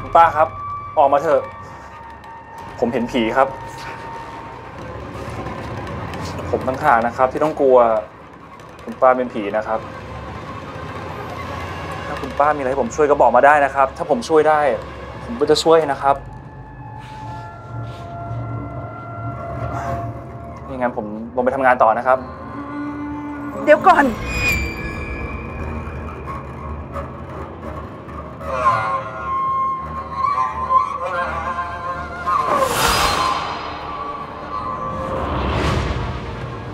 คุณป้าครับออกมาเถอะผมเห็นผีครับผมต่างหากนะครับที่ต้องกลัวคุณป้าเป็นผีนะครับถ้าคุณป้ามีอะไรให้ผมช่วยก็บอกมาได้นะครับถ้าผมช่วยได้ผมก็จะช่วยนะครับไม่งั้นผมลงไปทำงานต่อนะครับเดี๋ยวก่อน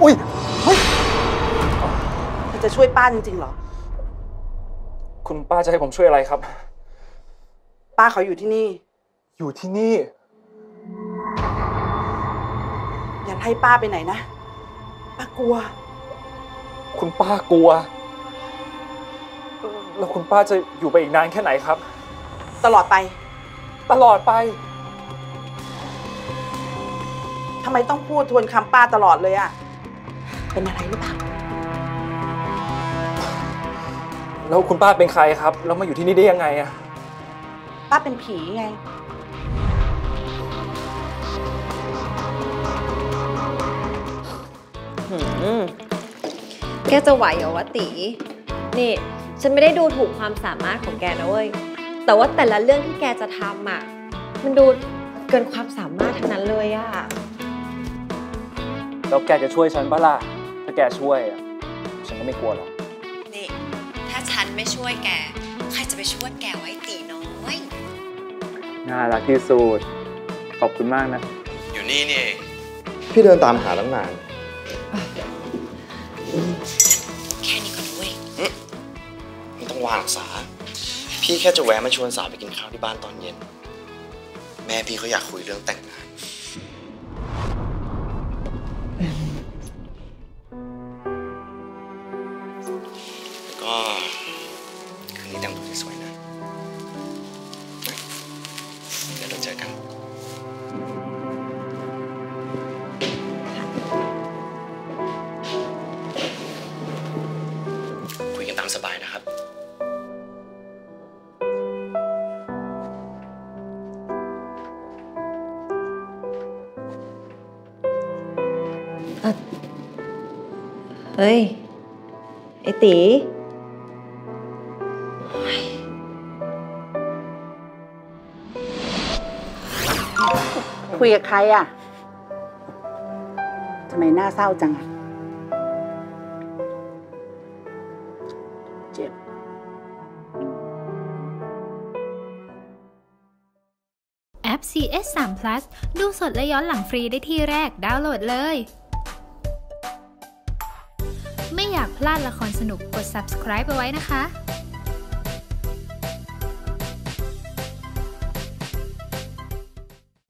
อุ้ยเฮ้ยจะช่วยป้าจริงๆเหรอคุณป้าจะให้ผมช่วยอะไรครับป้าเขาอยู่ที่นี่อย่าให้ป้าไปไหนนะป้ากลัวคุณป้ากลัวแล้วคุณป้าจะอยู่ไปอีกนานแค่ไหนครับตลอดไปทำไมต้องพูดทวนคำป้าตลอดเลยอะเป็นอะไรหรือเปล่าแล้วคุณป้าเป็นใครครับแล้วมาอยู่ที่นี่ได้ยังไงอะป้าเป็นผีไงแกจะไหวเหรอวะตีนี่ฉันไม่ได้ดูถูกความสามารถของแกนะเว้ยแต่ว่าแต่ละเรื่องที่แกจะทำอ่ะมันดูเกินความสามารถทั้งนั้นเลยอ่ะแล้วแกจะช่วยฉันปะล่ะถ้าแกช่วยอ่ะฉันก็ไม่กลัวหรอกนี่ถ้าฉันไม่ช่วยแกใครจะไปช่วยแกไว้ตีน้อยน่ารักที่สุดขอบคุณมากนะอยู่นี่นี่เองพี่เดินตามหาตั้งนานแค่นี้ก็รู้เว้ยไม่ต้องวางสาพี่แค่จะแวะมาชวนสาวไปกินข้าวที่บ้านตอนเย็นแม่พี่เขาอยากคุยเรื่องแต่งงานก็คืนนี้แต่งตัวสวยๆนะเดี๋ยวเราเจอกันสบายนะครับเฮ้ยไอ้ตีคุยกับใครอ่ะทำไมหน้าเศร้าจังอ่ะCS3 Plus ดูสดและย้อนหลังฟรีได้ที่แรกดาวน์โหลดเลยไม่อยากพลาดละครสนุกกด subscribe ไปไว้นะคะ